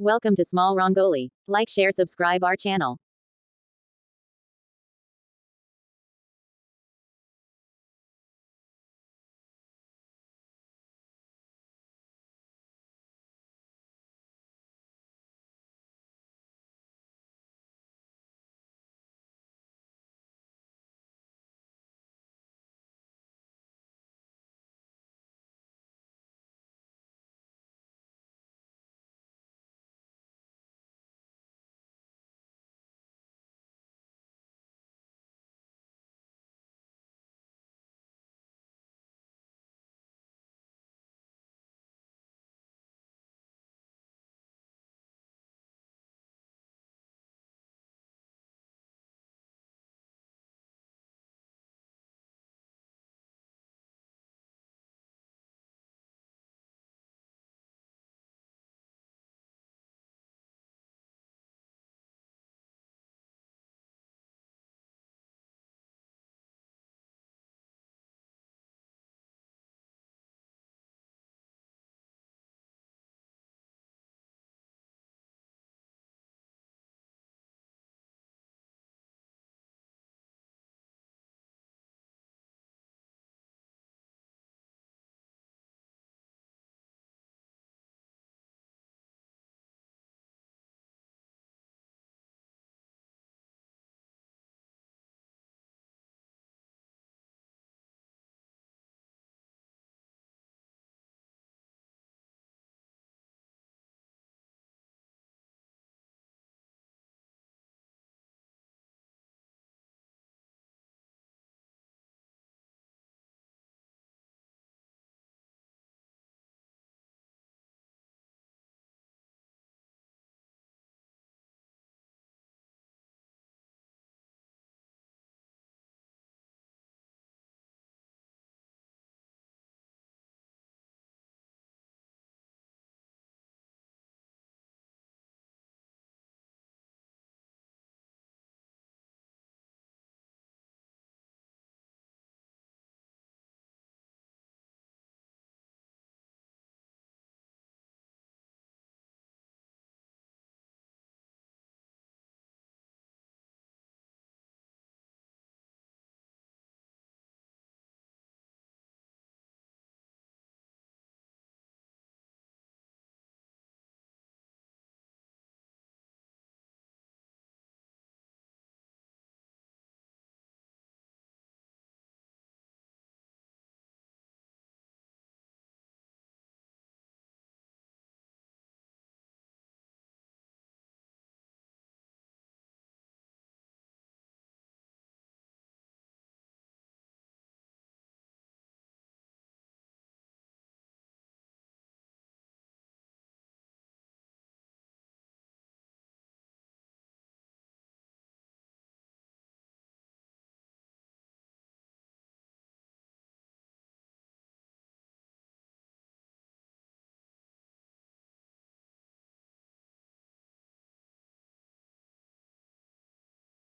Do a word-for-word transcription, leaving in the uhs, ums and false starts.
Welcome to Small Rangoli. Like, share, subscribe our channel.